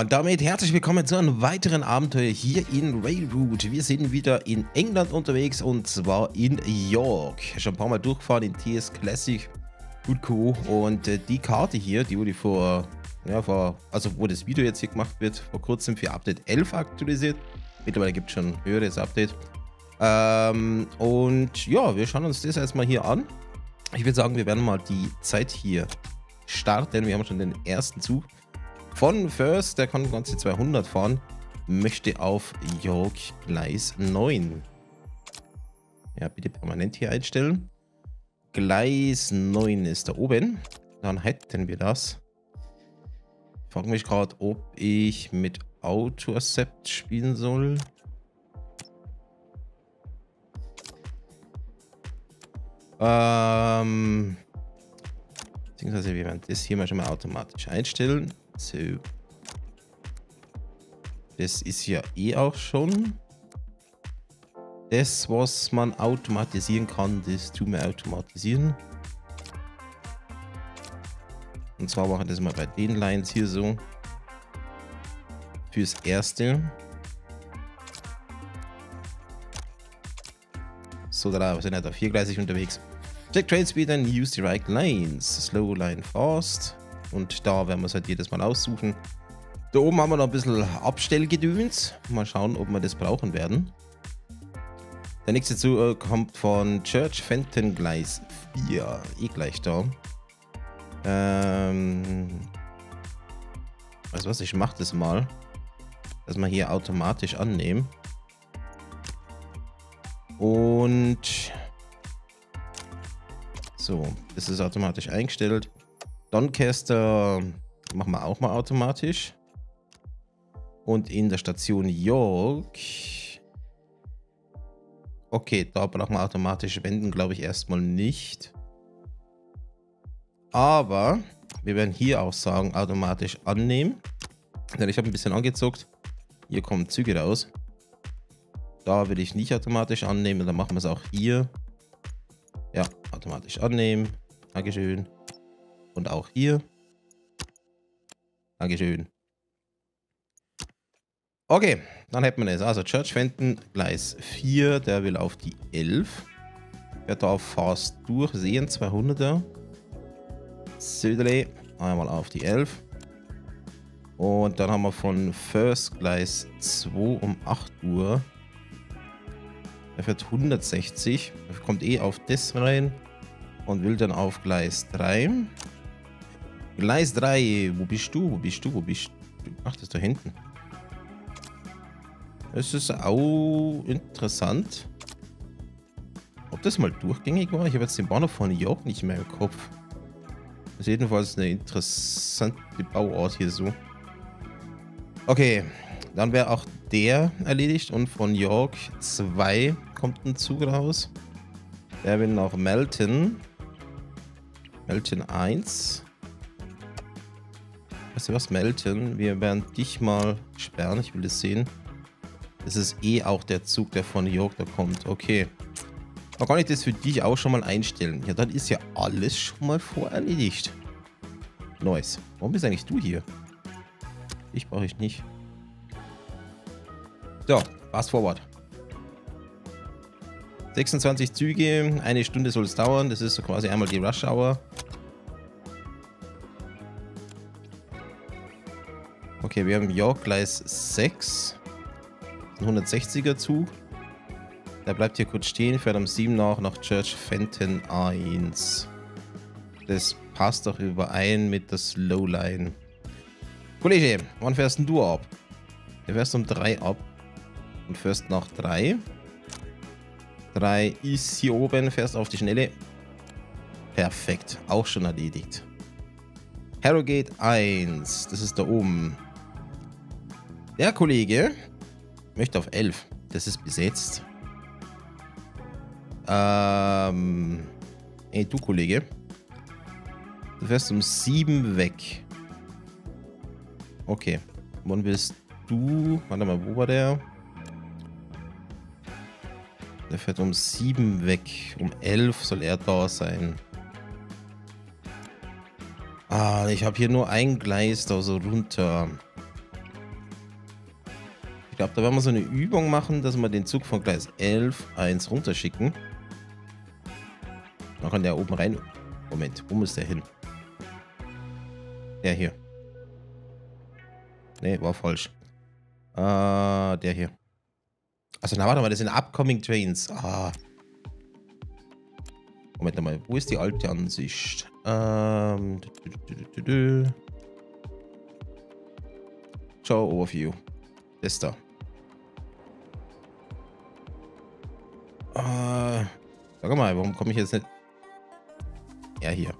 Und damit herzlich willkommen zu einem weiteren Abenteuer hier in Rail Route. Wir sind wieder in England unterwegs und zwar in York. Schon ein paar Mal durchgefahren in TS Classic und Co. Und die Karte hier, die wurde wo das Video jetzt hier gemacht wird, vor kurzem für Update 11 aktualisiert. Mittlerweile gibt es schon ein höheres Update. Und ja, wir schauen uns das erstmal hier an. Ich würde sagen, wir werden mal die Zeit hier starten. Wir haben schon den ersten Zug von First, der kann ganze 200 fahren, möchte auf York Gleis 9. Ja, bitte permanent hier einstellen. Gleis 9 ist da oben. Dann hätten wir das. Ich frage mich gerade, ob ich mit Auto Accept spielen soll. Beziehungsweise wir werden das hier mal schon mal automatisch einstellen. So. Das ist ja eh auch schon. Das, was man automatisieren kann, das tun wir automatisieren. Und zwar machen wir das mal bei den Lines hier so. Fürs Erste. So, da sind wir da viergleisig unterwegs. Check Train Speed and use the right lanes. Slow Line Fast. Und da werden wir es halt jedes Mal aussuchen. Da oben haben wir noch ein bisschen Abstellgedöns. Mal schauen, ob wir das brauchen werden. Der nächste Zug kommt von Church Fenton Gleis 4. Eh gleich da. Weißt du was? Ich mache das mal. Dass wir hier automatisch annehmen. Und so, das ist automatisch eingestellt. Doncaster machen wir auch mal automatisch. Und in der Station York. Okay, da brauchen wir automatische Wenden, glaube ich, erstmal nicht. Aber wir werden hier auch sagen, automatisch annehmen. Denn ich habe ein bisschen angezuckt. Hier kommen Züge raus. Da will ich nicht automatisch annehmen. Dann machen wir es auch hier. Ja, automatisch annehmen. Dankeschön. Und auch hier. Dankeschön. Okay, dann hätten wir es. Also Church Fenton, Gleis 4, der will auf die 11. Wer darf fast durchsehen, 200er. Söderle, einmal auf die 11. Und dann haben wir von First Gleis 2 um 8 Uhr. Er fährt 160, er kommt eh auf das rein und will dann auf Gleis 3. Gleis 3, wo bist du? Wo bist du? Wo bist du? Ach, das ist da hinten. Es ist auch interessant, ob das mal durchgängig war. Ich habe jetzt den Bahnhof von York nicht mehr im Kopf. Das ist jedenfalls eine interessante Bauart hier so. Okay, dann wäre auch der erledigt und von York 2 kommt ein Zug raus. Der will nach Melton. Melton 1. Weißt du was, Melton? Wir werden dich mal sperren. Ich will das sehen. Das ist eh auch der Zug, der von York da kommt. Okay. Dann kann ich das für dich auch schon mal einstellen. Ja, dann ist ja alles schon mal vorerledigt. Nice. Warum bist eigentlich du hier? Dich brauche ich nicht. So, fast forward. 26 Züge, eine Stunde soll es dauern. Das ist so quasi einmal die Rush Hour. Okay, wir haben York Gleis 6. Ein 160er Zug. Der bleibt hier kurz stehen, fährt um 7 nach Church Fenton 1. Das passt doch überein mit der Slow Line. Kollege, wann fährst denn du ab? Du fährst um 3 ab. Und fährst nach 3. 3 ist hier oben, fährst auf die Schnelle. Perfekt, auch schon erledigt. Harrogate 1, das ist da oben. Der Kollege möchte auf 11, das ist besetzt. Ey, du Kollege. Du fährst um 7 weg. Okay, wann willst du... Warte mal, wo war der? Der fährt um 7 weg. Um 11 soll er da sein. Ah, ich habe hier nur ein Gleis da so runter. glaube, da werden wir so eine Übung machen, dass wir den Zug von Gleis 11.1 runterschicken. Dann kann der oben rein. Moment, wo muss der hin? Der hier. Ne, war falsch. Der hier. Also, na, warte mal, das sind Upcoming Trains. Moment mal, wo ist die alte Ansicht? Show Overview. Das da. Sag mal, warum komme ich jetzt nicht? Ja, hier.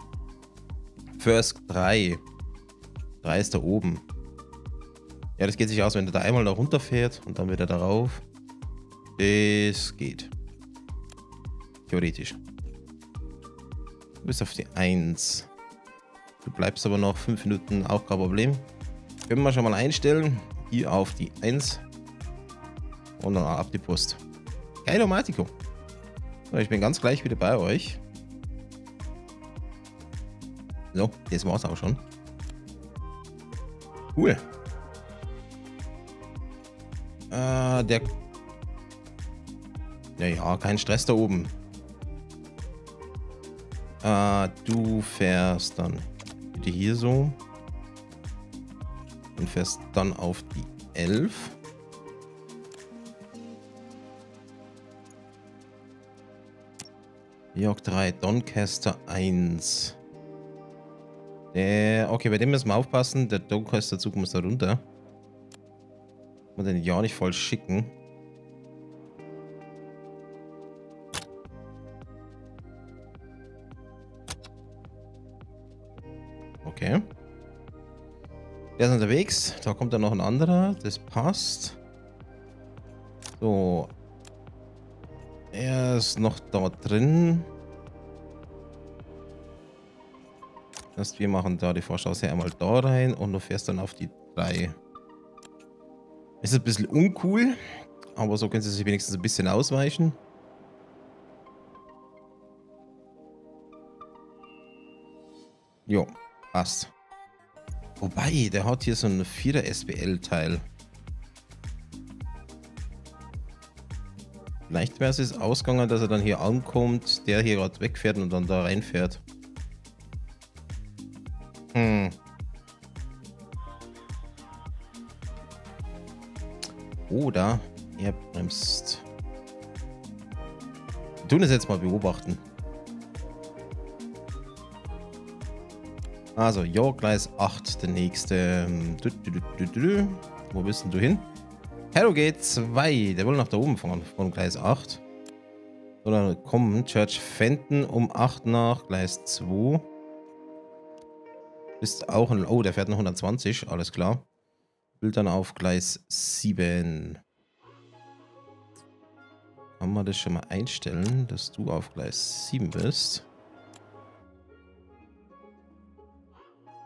First 3. 3 ist da oben. Ja, das geht sich aus, wenn der da einmal da runterfährt und dann wieder darauf. Das geht. Theoretisch. Du bist auf die 1. Du bleibst aber noch 5 Minuten, auch kein Problem. Können wir schon mal einstellen. Hier auf die 1. Und dann ab die Post. Geil, Omatico. So, ich bin ganz gleich wieder bei euch. So, das war's auch schon. Cool. Der... Naja, kein Stress da oben. Du fährst dann bitte hier so. Und fährst dann auf die 11. York 3, Doncaster 1. Okay, bei dem müssen wir aufpassen. Der Doncaster Zug muss da runter. Man den ja nicht voll schicken. Okay. Der ist unterwegs. Da kommt dann noch ein anderer. Das passt. So. Er ist noch da drin. Das, wir machen da die Vorschausse einmal da rein und du fährst dann auf die 3. Es ist ein bisschen uncool, aber so können sie sich wenigstens ein bisschen ausweichen. Jo, passt. Wobei, der hat hier so einen 4er SBL-Teil. Vielleicht wäre es jetzt ausgegangen, dass er dann hier ankommt, der hier gerade wegfährt und dann da reinfährt. Oder er bremst. Wir tun das jetzt mal beobachten. Also, York Gleis 8, der nächste. Wo bist denn du hin? Harrogate 2, der will nach da oben fahren, von Gleis 8. Oder kommen Church Fenton um 8 nach Gleis 2. Ist auch ein... Oh, der fährt noch 120, alles klar. Bild dann auf Gleis 7. Kann man das schon mal einstellen, dass du auf Gleis 7 bist.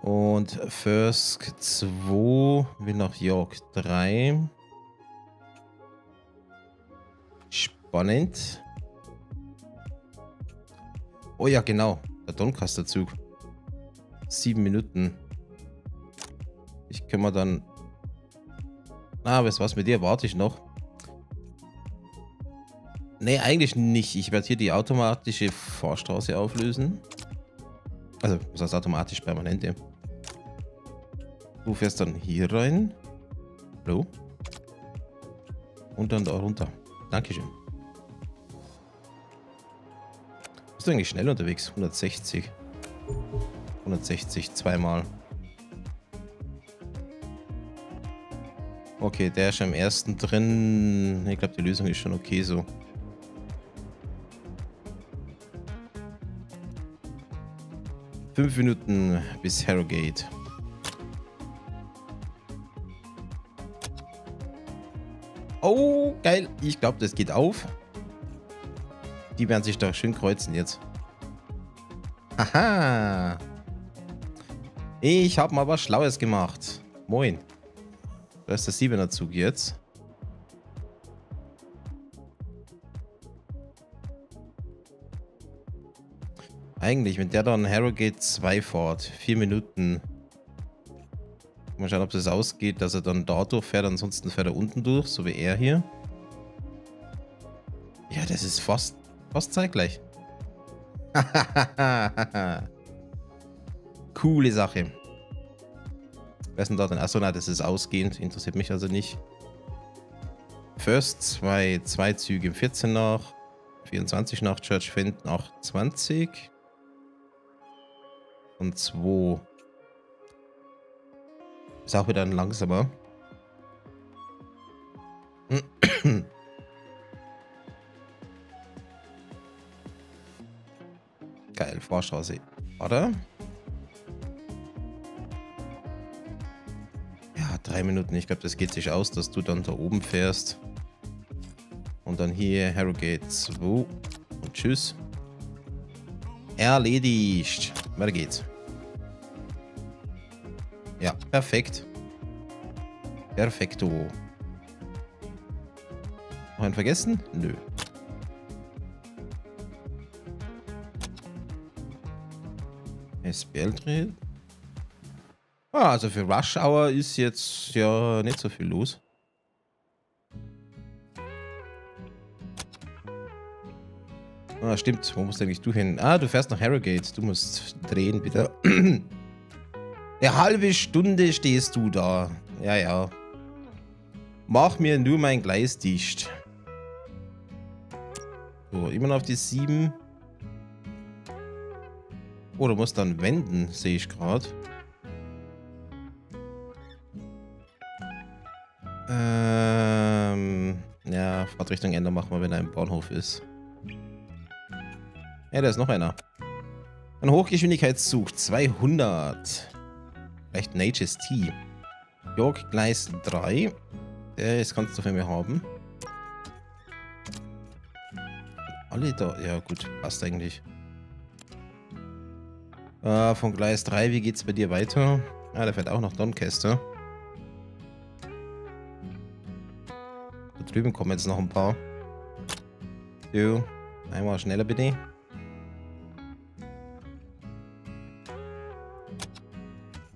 Und First 2 will nach York 3. Spannend. Oh ja, genau. Der Doncaster-Zug. 7 Minuten. Ich kann mir dann... weißt du was, mit dir warte ich noch. Ne, eigentlich nicht. Ich werde hier die automatische Fahrstraße auflösen. Also, was heißt automatisch, permanente. Du fährst dann hier rein. Hallo. Und dann da runter. Dankeschön. Bist du eigentlich schnell unterwegs? 160. 160 zweimal. Okay, der ist schon im ersten drin. Ich glaube, die Lösung ist schon okay so. Fünf Minuten bis Harrogate. Oh, geil. Ich glaube, das geht auf. Die werden sich doch schön kreuzen jetzt. Aha. Ich habe mal was Schlaues gemacht. Moin. Da ist der 7er Zug jetzt. Eigentlich, wenn der dann Harrogate 2 fährt, 4 Minuten. Mal schauen, ob es ausgeht, dass er dann da durchfährt. Ansonsten fährt er unten durch, so wie er hier. Ja, das ist fast zeitgleich. Coole Sache. Wer ist denn da denn? Achso, na, das ist ausgehend. Interessiert mich also nicht. First, zwei Züge im 14 nach. 24 nach Church Fenton 8,20. Und 2. Ist auch wieder ein langsamer. Geil, Fahrstraße. Oder? Ja, 3 Minuten. Ich glaube, das geht sich aus, dass du dann da oben fährst. Und dann hier Harrogate 2. Und tschüss. Erledigt. Weiter geht's. Ja, perfekt. Perfekto. Noch einen vergessen? Nö. SBL dreht. Ah, also für Rush Hour ist jetzt ja nicht so viel los. Ah, stimmt. Wo musst eigentlich du hin? Ah, du fährst nach Harrogate. Du musst drehen, bitte. Eine halbe Stunde stehst du da. Ja, ja. Mach mir nur mein Gleis dicht. So, immer noch auf die 7. Oh, du musst dann wenden, sehe ich gerade. Ja, Fahrtrichtung ändern machen wir, wenn er im Bahnhof ist. Ja, da ist noch einer. Ein Hochgeschwindigkeitszug, 200. Vielleicht ein HST. York Gleis 3. Das kannst du für mich haben. Alle da. Ja, gut. Passt eigentlich. Von Gleis 3, wie geht's bei dir weiter? Ah, der fährt auch nach Doncaster. Da drüben kommen jetzt noch ein paar. So. Einmal schneller, bitte.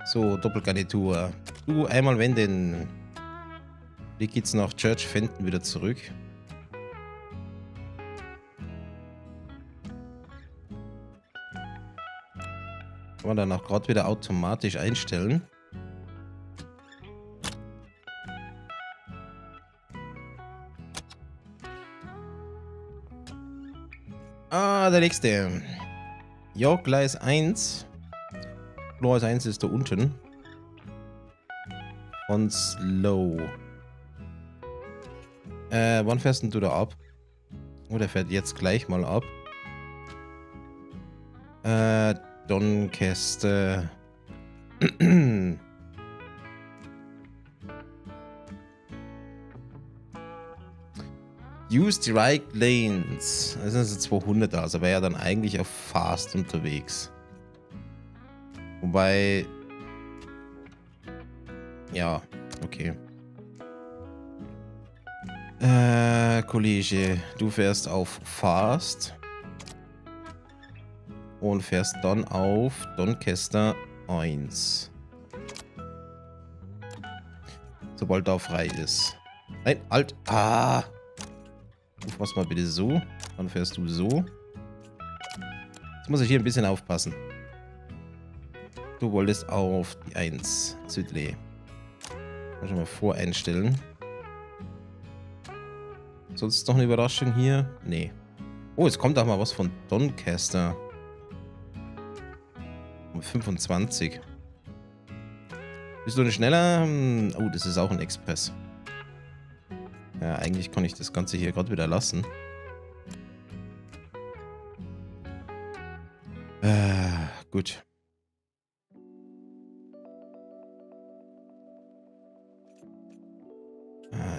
So, Doppelgarnitur. Du, einmal wenden. Wie geht's nach Church Fenton wieder zurück? Kann man dann auch gerade wieder automatisch einstellen. Ah, der nächste. York Gleis 1. Gleis 1 ist da unten. Von Slow. Wann fährst denn du da ab? Oh, der fährt jetzt gleich mal ab. Doncaster. Use the right lanes. Das sind also 200er, also wäre ja dann eigentlich auf Fast unterwegs. Wobei... Ja, okay. Kollege, du fährst auf Fast. Und fährst dann auf Doncaster 1. Sobald da frei ist. Nein, alt. Ah! Du fährst mal bitte so. Dann fährst du so. Jetzt muss ich hier ein bisschen aufpassen. Du wolltest auf die 1, Südlee. Kann ich mal voreinstellen. Sonst noch eine Überraschung hier? Nee. Oh, jetzt kommt auch mal was von Doncaster. Um 25. Bist du nicht schneller? Oh, das ist auch ein Express. Ja, eigentlich kann ich das Ganze hier gerade wieder lassen. Gut.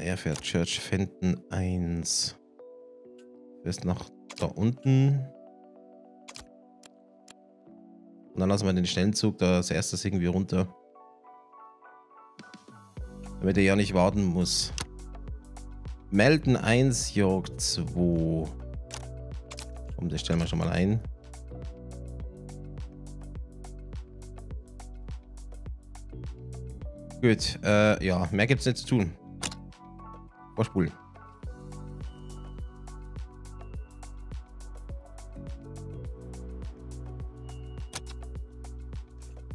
Er fährt Church Fenton 1. Fährst nach da unten. Und dann lassen wir den Schnellzug da als erstes irgendwie runter. Damit er ja nicht warten muss. Melton 1, York 2. Und das stellen wir schon mal ein. Gut, ja, mehr gibt's nicht zu tun. Vorspulen.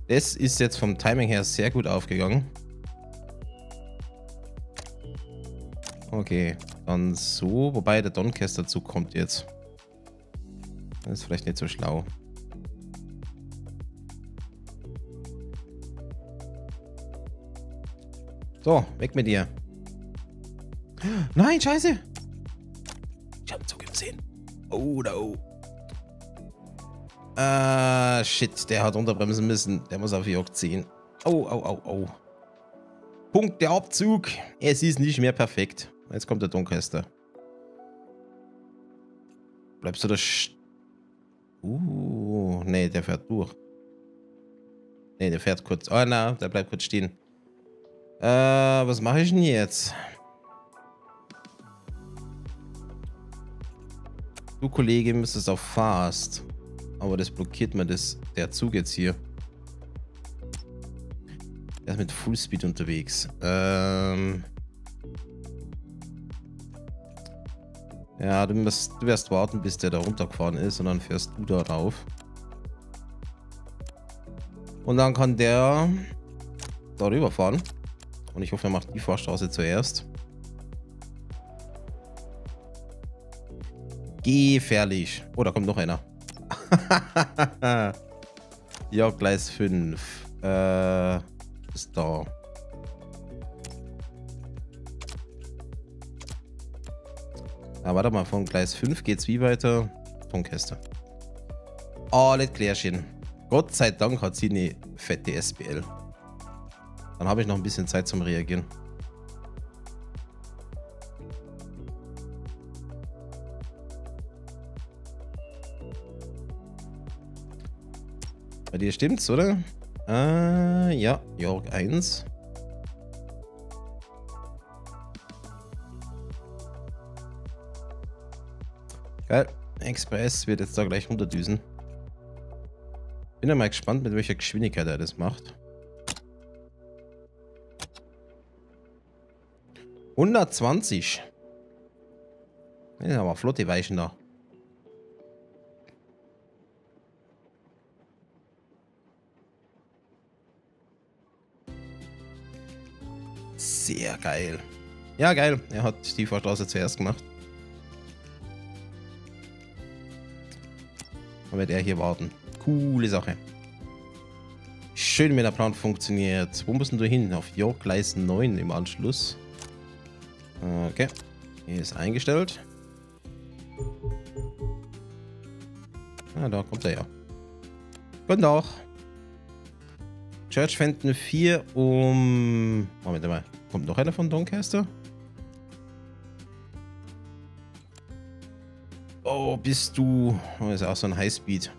Das ist jetzt vom Timing her sehr gut aufgegangen. Okay, dann so, wobei der Doncaster Zug kommt jetzt. Das ist vielleicht nicht so schlau. So, weg mit dir. Nein, scheiße! Ich hab einen Zug gesehen. Oh, da oh. Ah, shit, der hat runterbremsen müssen. Der muss auf York ziehen. Oh, oh, oh, oh. Punkt, der Abzug. Es ist nicht mehr perfekt. Jetzt kommt der Doncaster. Bleibst du da nee, der fährt durch. Nee, der fährt kurz. Oh, na, der bleibt kurz stehen. Was mache ich denn jetzt? Du, Kollege, müsstest auf Fast. Aber das blockiert mir das, der Zug jetzt hier. Der ist mit Fullspeed unterwegs. Ja, du wirst warten, bis der da runtergefahren ist und dann fährst du da drauf. Und dann kann der darüber fahren. Und ich hoffe, er macht die Fahrstraße zuerst. Gefährlich. Oh, da kommt noch einer. Ja, Gleis 5. Ist da. Ah, warte mal, von Gleis 5 geht's wie weiter? Doncaster. Oh, nicht klärchen. Gott sei Dank hat sie eine fette SBL. Dann habe ich noch ein bisschen Zeit zum Reagieren. Bei dir stimmt's, oder? Ja, York 1. Geil, Express wird jetzt da gleich runterdüsen. Bin ja mal gespannt, mit welcher Geschwindigkeit er das macht. 120. Das ist aber flotte Weichen da. Sehr geil. Ja, geil. Er hat die Fahrstraße zuerst gemacht. Dann wird er hier warten. Coole Sache. Schön, wenn der Plan funktioniert. Wo müssen du hin? Auf York Gleis 9 im Anschluss. Okay. Hier ist eingestellt. Ah, da kommt er ja. Guten Tag. Church Fenton 4 um... Moment mal. Kommt noch einer von Doncaster? Oh, bist du... Oh, ist auch so ein Highspeed.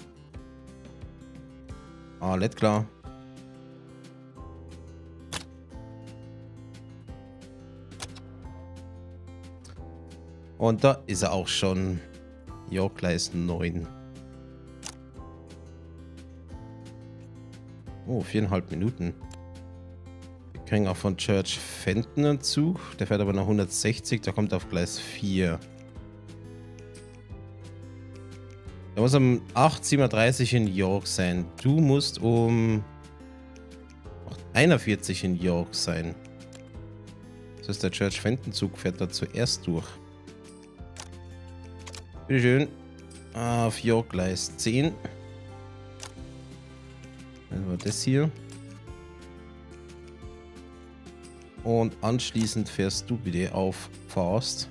Ah, nicht klar. Und da ist er auch schon. York Gleis 9. Oh, 4,5 Minuten. Wir kriegen auch von Church Fenton einen Zug. Der fährt aber nach 160, da kommt er auf Gleis 4. Der muss um 8:37 in York sein. Du musst um 8:41 in York sein. Das heißt, der Church Fenton Zug fährt da zuerst durch. Bitteschön. Auf York Gleis 10. Dann war das hier. Und anschließend fährst du bitte auf Fast.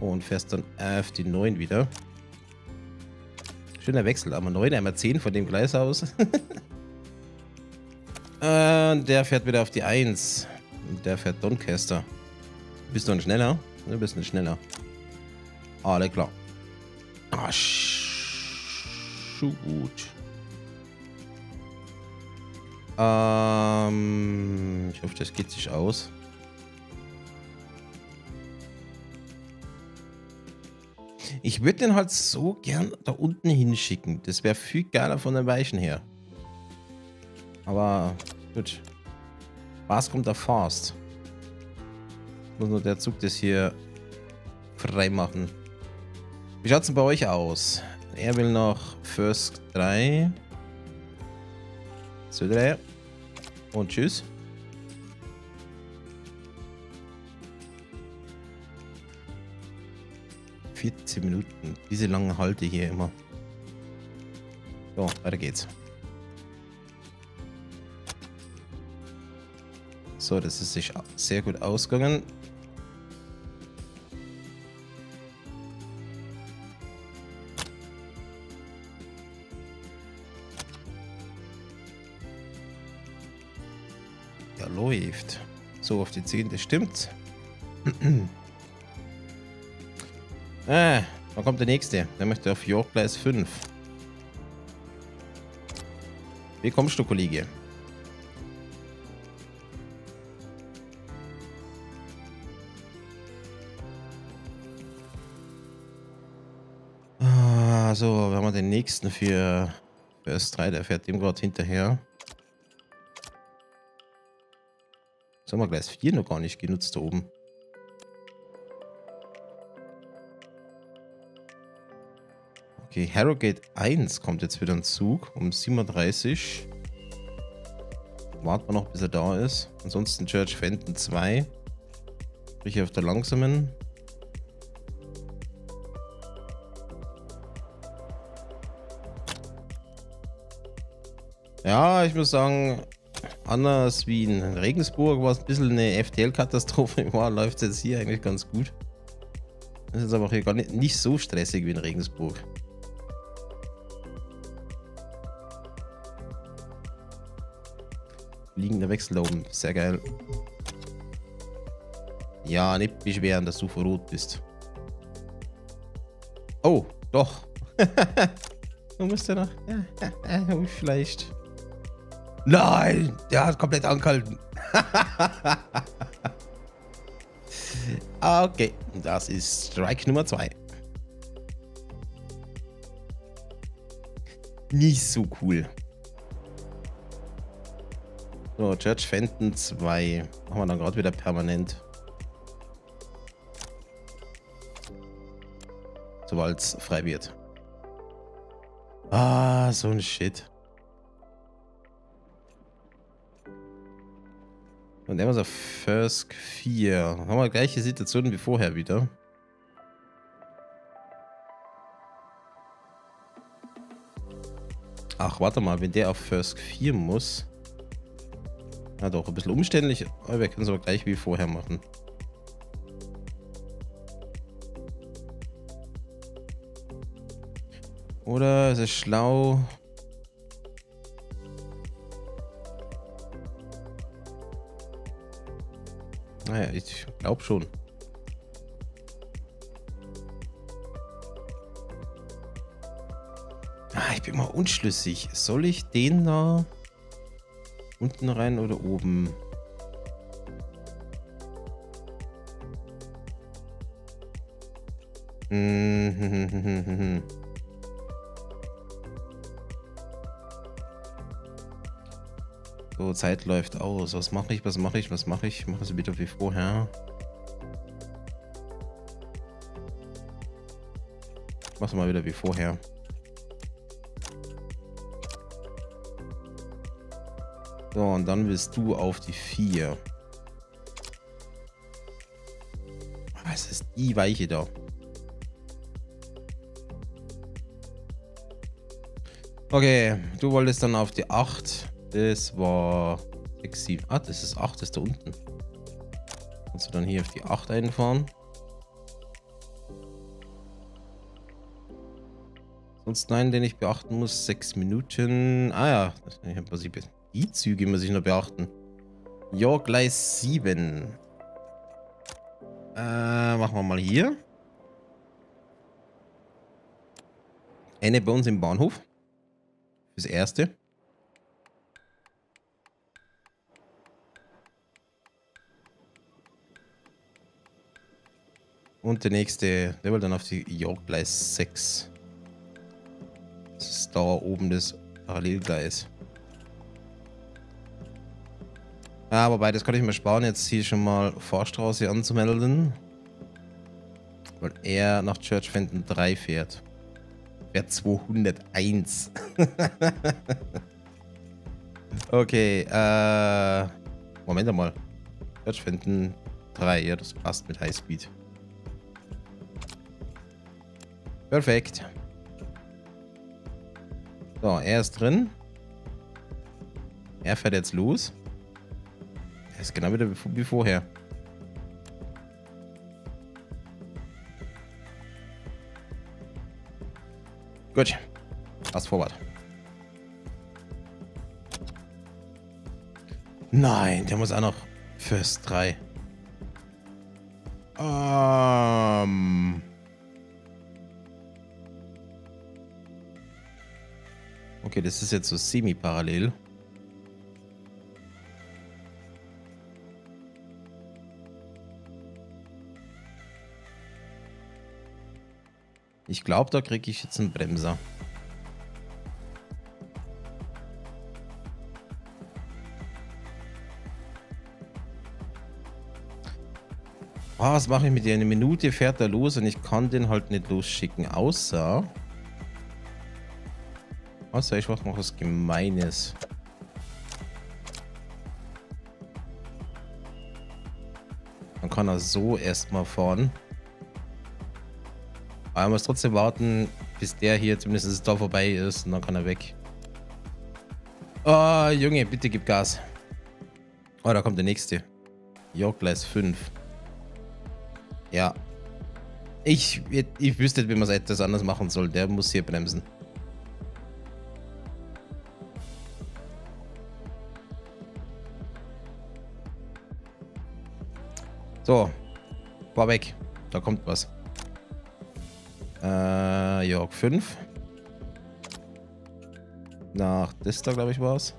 Und fährst dann auf die 9 wieder. Schöner Wechsel. Einmal 9, einmal 10 von dem Gleis aus. Und der fährt wieder auf die 1. Und der fährt Doncaster. Bist du ein schneller? Du bist ein schneller. Alles klar. Ah, gut. Ich hoffe, das geht sich aus. Ich würde den halt so gern da unten hinschicken. Das wäre viel geiler von den Weichen her. Aber gut. Was kommt der Forst? Muss nur der Zug das hier frei machen. Wie schaut es denn bei euch aus? Er will noch First 3. So 3. Und tschüss. Minuten. Diese langen Halte hier immer. So, weiter geht's. So, das ist sich sehr gut ausgegangen. Ja, läuft. So, auf die 10, das stimmt. Dann kommt der nächste. Der möchte auf York Gleis 5. Wie kommst du, Kollege? Ah, so, wir haben den nächsten für S3. Der fährt dem gerade hinterher. Das haben wir Gleis 4 noch gar nicht genutzt da oben. Okay, Harrogate 1 kommt jetzt wieder ein Zug um 7:30 Uhr. Warten wir noch, bis er da ist. Ansonsten Church Fenton 2. Sprich auf der langsamen. Ja, ich muss sagen, anders wie in Regensburg, was ein bisschen eine FTL-Katastrophe war, läuft es jetzt hier eigentlich ganz gut. Das ist jetzt aber hier gar nicht so stressig wie in Regensburg. Liegender Wechsel da oben. Sehr geil. Ja, nicht beschweren, dass du vor Rot bist. Oh, doch. Du musst ja noch. Ja, vielleicht. Nein! Der hat komplett angehalten. Okay, das ist Strike Nummer 2. Nicht so cool. So, Church Fenton 2. Machen wir dann gerade wieder permanent. Sobald es frei wird. Ah, so ein Shit. Und dann haben wir so First 4. Dann haben wir gleiche Situation wie vorher wieder. Ach, warte mal, wenn der auf First 4 muss. Na doch, ein bisschen umständlich, aber wir können es aber gleich wie vorher machen. Oder ist es schlau? Naja, ich glaube schon. Ich bin mal unschlüssig. Soll ich den da... unten rein oder oben? So, Zeit läuft aus. Was mache ich? Was mache ich? Was mache ich? Ich mache es wieder wie vorher. Mach's mal wieder wie vorher. So, und dann willst du auf die 4. Was ist die Weiche da? Okay, du wolltest dann auf die 8. Das war 6, 7. Ah, das ist 8, das ist da unten. Kannst du dann hier auf die 8 einfahren. Sonst nein, den ich beachten muss. 6 Minuten. Ah ja, das ist im Prinzip jetzt. Die Züge muss ich noch beachten. Ja, Gleis 7. Machen wir mal hier. Eine bei uns im Bahnhof. Das erste. Und der nächste, der will dann auf die York Gleis 6. Das ist da oben das Parallelgleis. Ja, wobei, das kann ich mir sparen, jetzt hier schon mal Fahrstraße anzumelden. Weil er nach Church Fenton 3 fährt. Fährt 201. Okay, Moment einmal. Church Fenton 3, ja, das passt mit Highspeed. Perfekt. So, er ist drin. Er fährt jetzt los. Er ist genau wieder wie vorher. Gut. Fast forward. Nein, der muss auch noch First 3. Okay, das ist jetzt so semi-parallel. Ich glaube, da kriege ich jetzt einen Bremser. Oh, was mache ich mit dir? Eine Minute fährt er los und ich kann den halt nicht losschicken, außer ich mache noch was Gemeines. Dann kann er so erstmal fahren. Aber er muss trotzdem warten, bis der hier zumindest da vorbei ist und dann kann er weg. Oh, Junge, bitte gib Gas. Oh, da kommt der nächste. York Gleis 5. Ja. Ich wüsste, wie man es etwas anders machen soll. Der muss hier bremsen. So. War weg. Da kommt was. York 5. Nach Dista, glaube ich, war es.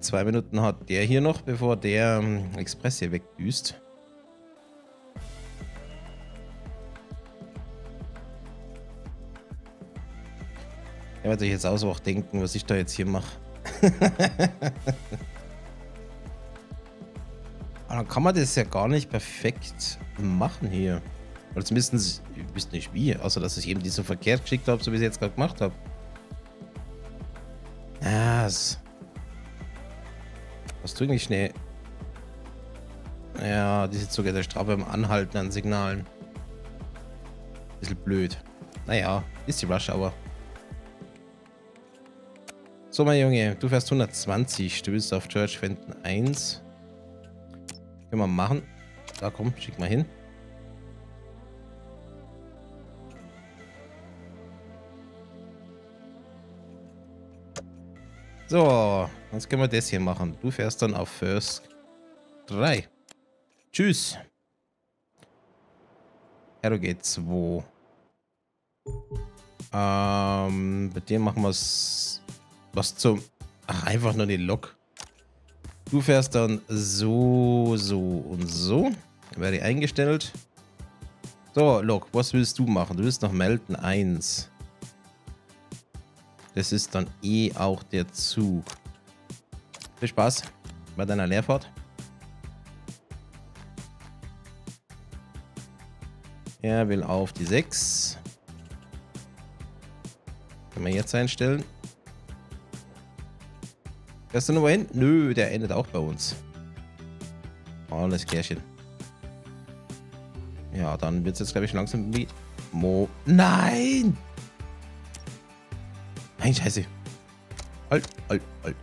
Zwei Minuten hat der hier noch, bevor der Express hier wegdüst. Er wird sich jetzt auch denken, was ich da jetzt hier mache. Dann kann man das ja gar nicht perfekt machen hier. Oder zumindest, ich wüsste nicht wie, außer dass ich eben die so verkehrt geschickt habe, so wie ich es jetzt gerade gemacht habe. Was? Was tue ich nicht schnell? Ja, die sind sogar der Strafe im Anhalten an Signalen. Bisschen blöd. Naja, ist die Rush, aber. So, mein Junge, du fährst 120, du bist auf Church Fenton 1. Mal machen. Da komm, schick mal hin. So, jetzt können wir das hier machen. Du fährst dann auf First 3. Tschüss. Harrogate 2. Bei dir machen wir es. Was zum. Ach, einfach nur die Lok. Du fährst dann so, so und so. Werde eingestellt. So, Lok, was willst du machen? Du willst nach Melton 1. Das ist dann eh auch der Zug. Viel Spaß bei deiner Leerfahrt. Er will auf die 6. Können wir jetzt einstellen. Fährst du noch hin? Nö, der endet auch bei uns. Alles Klärchen. Ja, dann wird es jetzt, glaube ich, langsam wie... Nein! Nein, scheiße. Halt, halt, halt.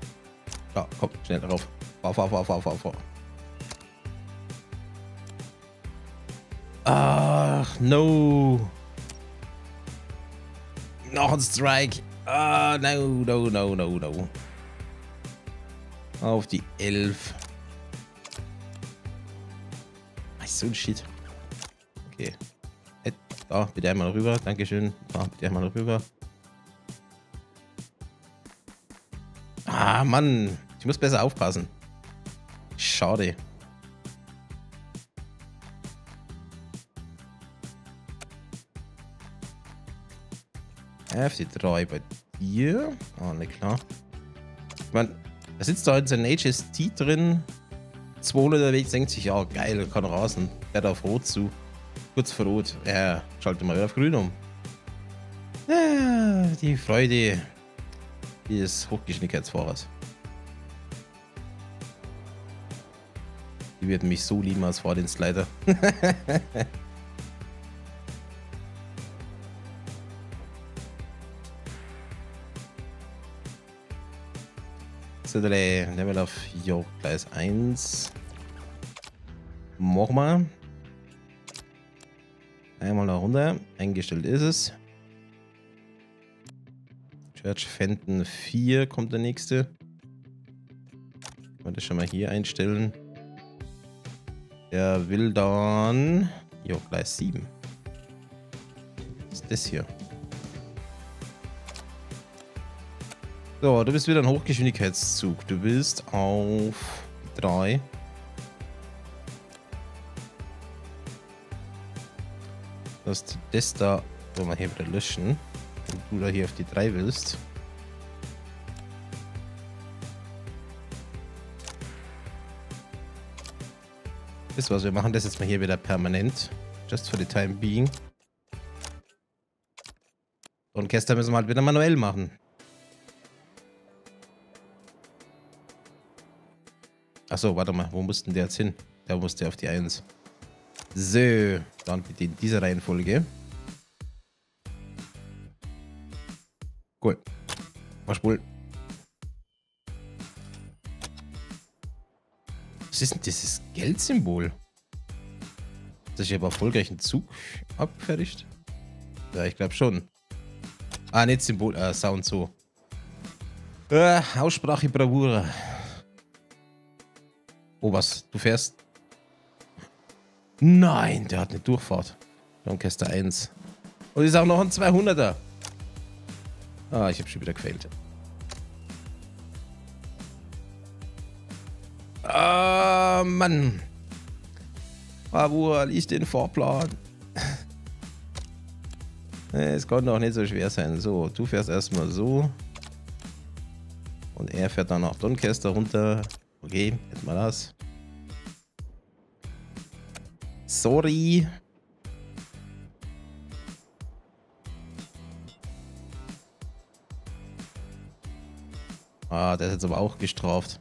Ja, komm, schnell drauf. Fahr. Ach, no. Noch ein Strike. Ah, no. Auf die 11. Ach, so ein Shit. Okay. Da, bitte einmal rüber. Dankeschön. Da, bitte einmal rüber. Ah, Mann. Ich muss besser aufpassen. Schade. FD3 bei dir. Oh, ne, klar. Ich meine, da sitzt da halt sein HST drin. 2 unterwegs, denkt sich, ja, geil, kann raus und fährt auf Rot zu. Kurz vor Rot. Ja, schalte mal wieder auf Grün um. Ja, die Freude dieses Hochgeschwindigkeitsfahrers. Die wird mich so lieben als Fahrdienstleiter. Level auf York Gleis 1. Mach mal. Einmal nach runter. Eingestellt ist es. Church Fenton 4 kommt der nächste. Kann man das schon mal hier einstellen. Der will dann York Gleis 7. Was ist das hier? So, du bist wieder ein Hochgeschwindigkeitszug. Du bist auf 3. Dass du das da wollen wir hier wieder löschen. Wenn du da hier auf die 3 willst. Wisst ihr was, wir machen das jetzt mal hier wieder permanent. Just for the time being. Und gestern müssen wir halt wieder manuell machen. Achso, warte mal, wo mussten der jetzt hin? Der musste auf die 1. So, dann bitte in dieser Reihenfolge. Cool. Vorspulen. Was ist denn dieses Geldsymbol? Dass ich aber erfolgreichen Zug abgefertigt? Ja, ich glaube schon. Ah, nicht Symbol, Sound so. Aussprache Bravura. Oh, was? Du fährst? Nein, der hat eine Durchfahrt. Doncaster 1. Und ist auch noch ein 200er. Ah, ich habe schon wieder gefailt. Ah, Mann. Bravo, liest den Fahrplan. Es konnte auch nicht so schwer sein. So, du fährst erstmal so. Und er fährt dann nach Doncaster runter. Okay, hätten wir das. Sorry. Ah, der ist jetzt aber auch gestraft.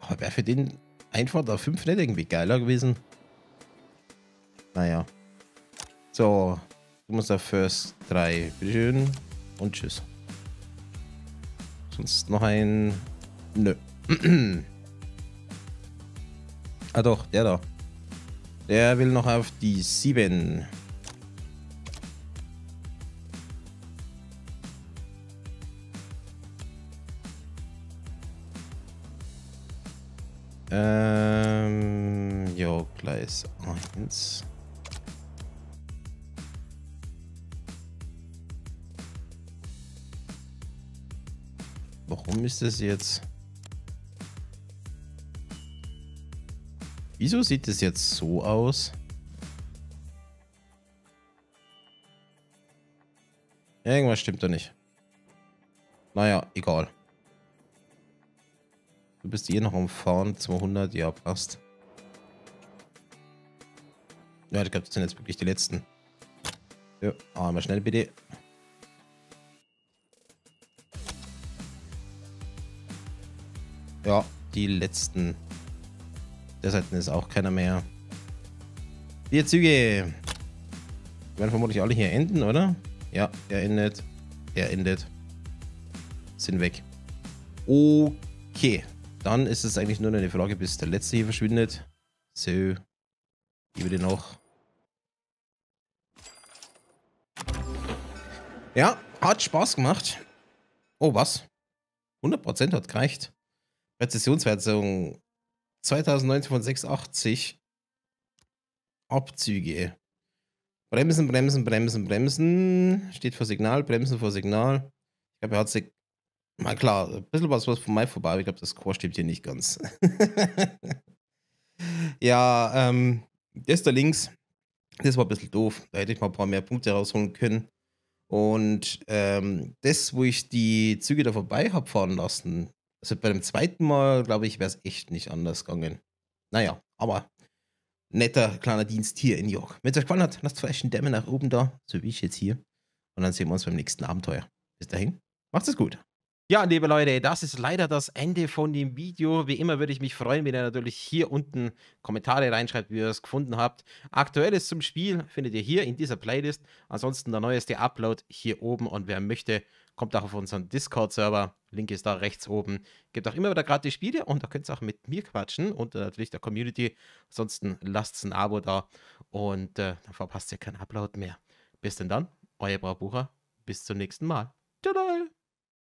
Aber wäre für den Einfahrt auf 5 nicht irgendwie geiler gewesen. Naja. So. Du musst auf First 3. Bitteschön. Und tschüss. Sonst noch ein... Nö. Ah doch, der da. Der will noch auf die 7. Jo, Gleis 1. Warum ist das jetzt? Wieso sieht das jetzt so aus? Irgendwas stimmt da nicht. Naja, egal. Du bist hier noch am Fahren. 200, ja, passt. Ja, ich glaube, das sind jetzt wirklich die letzten. Ja, einmal schnell bitte. Ja, die letzten. Der Seiten ist auch keiner mehr. 4 Züge. Die werden vermutlich alle hier enden, oder? Ja, er endet. Er endet. Sind weg. Okay. Dann ist es eigentlich nur eine Frage, bis der letzte hier verschwindet. So. Gebe den noch. Ja, hat Spaß gemacht. Oh, was? 100% hat gereicht. Präzisionswertung 2019 von 680. Abzüge. Bremsen, bremsen, bremsen, bremsen. Steht vor Signal, bremsen vor Signal. Ich glaube, er hat sich. Na klar, ein bisschen was von mir vorbei. Ich glaube, das Core stimmt hier nicht ganz. Ja, das da links, das war ein bisschen doof. Da hätte ich mal ein paar mehr Punkte rausholen können. Und das, wo ich die Züge da vorbei habe fahren lassen, also bei dem zweiten Mal, glaube ich, wäre es echt nicht anders gegangen. Naja, aber netter kleiner Dienst hier in York. Wenn es euch gefallen hat, lasst vielleicht einen Dämme nach oben da, so wie ich jetzt hier. Und dann sehen wir uns beim nächsten Abenteuer. Bis dahin, macht es gut. Ja, liebe Leute, das ist leider das Ende von dem Video. Wie immer würde ich mich freuen, wenn ihr natürlich hier unten Kommentare reinschreibt, wie ihr es gefunden habt. Aktuelles zum Spiel findet ihr hier in dieser Playlist. Ansonsten der neueste Upload hier oben. Und wer möchte, kommt auch auf unseren Discord-Server. Link ist da rechts oben. Gibt auch immer wieder gratis Spiele und da könnt ihr auch mit mir quatschen und natürlich der Community. Ansonsten lasst ein Abo da und dann verpasst ihr keinen Upload mehr. Bis denn dann, euer Braubucher. Bis zum nächsten Mal. Tschüss.